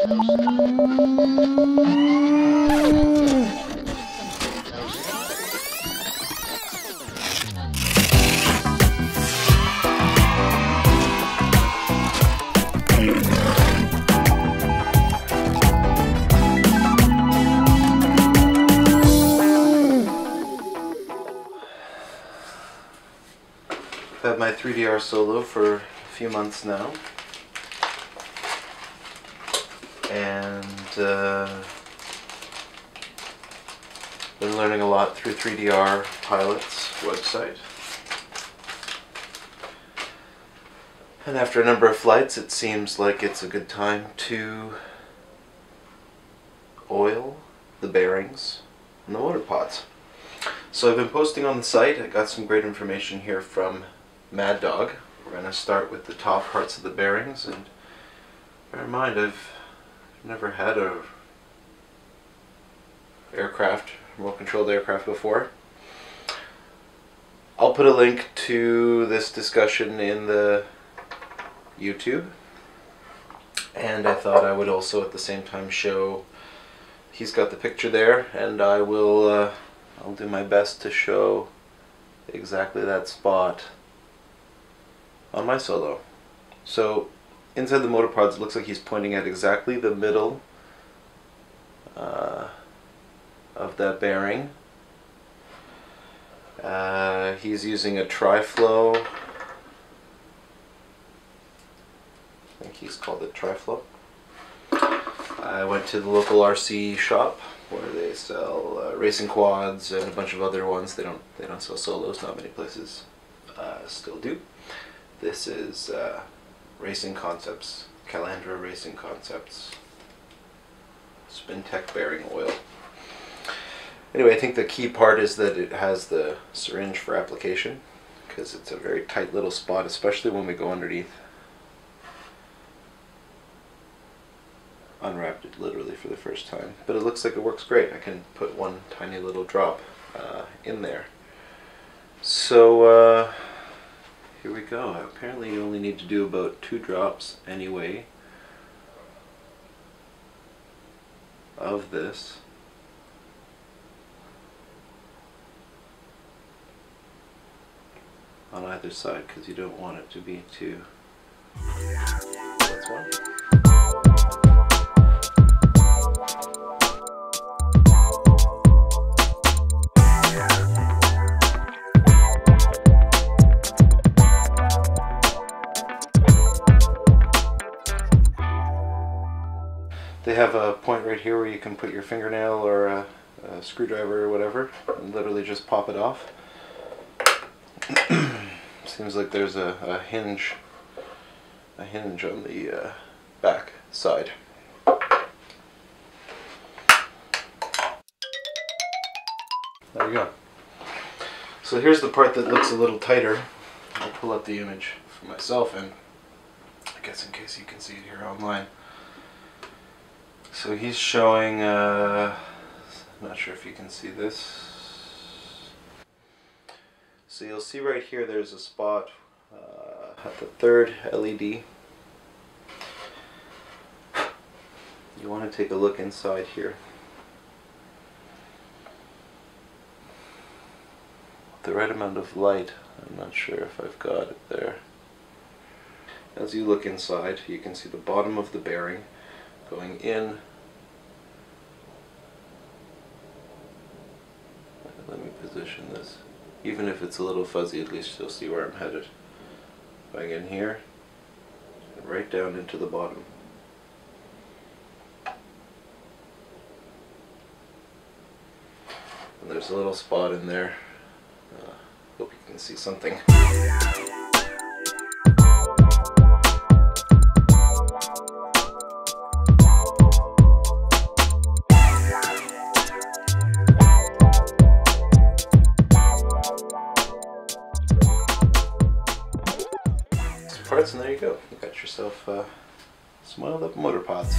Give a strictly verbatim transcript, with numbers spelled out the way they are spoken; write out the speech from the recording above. I've had my three D R Solo for a few months now. And uh, been learning a lot through three D R Pilots website. And after a number of flights, it seems like it's a good time to oil the bearings and the motor pods. So I've been posting on the site. I got some great information here from Mad Dog. We're going to start with the top parts of the bearings, and bear in mind I've never had a aircraft, remote-controlled aircraft before. I'll put a link to this discussion in the YouTube, and I thought I would also at the same time show, he's got the picture there, and I will uh, I'll do my best to show exactly that spot on my Solo. So inside the motor pods, it looks like he's pointing at exactly the middle uh, of that bearing. Uh, he's using a Tri-Flow. I think he's called it Tri-Flow. I went to the local R C shop where they sell uh, racing quads and a bunch of other ones. They don't they don't sell Solos. Not many places uh, still do. This is. Uh, Racing Concepts, Calandra Racing Concepts, Spintech Bearing Oil. Anyway, I think the key part is that it has the syringe for application, because it's a very tight little spot, especially when we go underneath. Unwrapped it literally for the first time, but it looks like it works great. I can put one tiny little drop uh, in there. So, uh, here we go. Apparently you only need to do about two drops anyway of this. On either side, because you don't want it to be too... That's one. They have a point right here where you can put your fingernail or a, a screwdriver or whatever and literally just pop it off. Seems like there's a, a hinge a hinge on the uh, back side. There we go. So here's the part that looks a little tighter. I'll pull up the image for myself, and I guess in case you can see it here online. So he's showing, uh, I'm not sure if you can see this. So you'll see right here there's a spot uh, at the third L E D. You want to take a look inside here. The right amount of light, I'm not sure if I've got it there. As you look inside, you can see the bottom of the bearing going in. Let me position this. Even if it's a little fuzzy, at least you'll see where I'm headed. Going in here, and right down into the bottom. And there's a little spot in there. Uh, hope you can see something. Parts, and there you go. You got yourself uh, some oiled up motor pods.